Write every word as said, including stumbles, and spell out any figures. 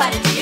But